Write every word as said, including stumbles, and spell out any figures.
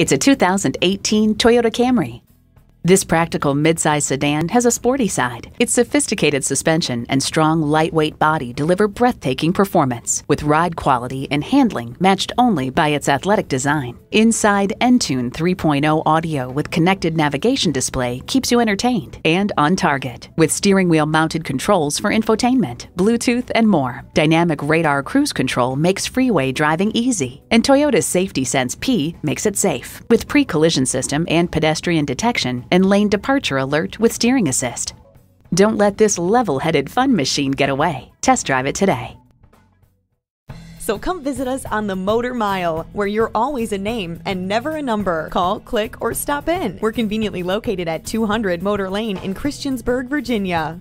It's a two thousand eighteen Toyota Camry. This practical midsize sedan has a sporty side. Its sophisticated suspension and strong, lightweight body deliver breathtaking performance, with ride quality and handling matched only by its athletic design. Inside, Entune three point oh audio with connected navigation display keeps you entertained and on target, with steering wheel mounted controls for infotainment, Bluetooth, and more. Dynamic radar cruise control makes freeway driving easy, and Toyota's Safety Sense P makes it safe, with pre-collision system and pedestrian detection and lane departure alert with steering assist. Don't let this level-headed fun machine get away. Test drive it today. So come visit us on the Motor Mile, where you're always a name and never a number. Call, click, or stop in. We're conveniently located at two hundred Motor Lane in Christiansburg, Virginia.